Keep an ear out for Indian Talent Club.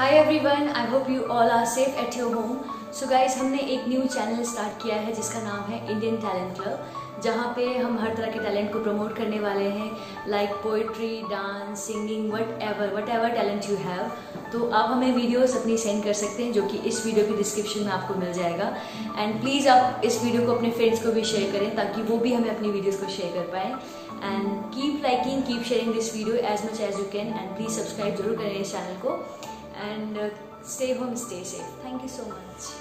Hi everyone, I hope you all are safe at your home. So guys, हमने एक new channel start किया है जिसका नाम है इंडियन टैलेंट क्लब, जहाँ पे हम हर तरह के टैलेंट को प्रमोट करने वाले हैं, like poetry, dance, singing, whatever talent you have. तो आप हमें वीडियोस अपनी सेंड कर सकते हैं जो कि इस वीडियो की डिस्क्रिप्शन में आपको मिल जाएगा। एंड प्लीज़ आप इस वीडियो को अपने फ्रेंड्स को भी शेयर करें ताकि वो भी हमें अपनी वीडियोज़ को शेयर कर पाएँ। And keep liking, keep sharing this video as much as you can. And please subscribe जरूर करें इस चैनल को। And stay home, stay safe. Thank you so much.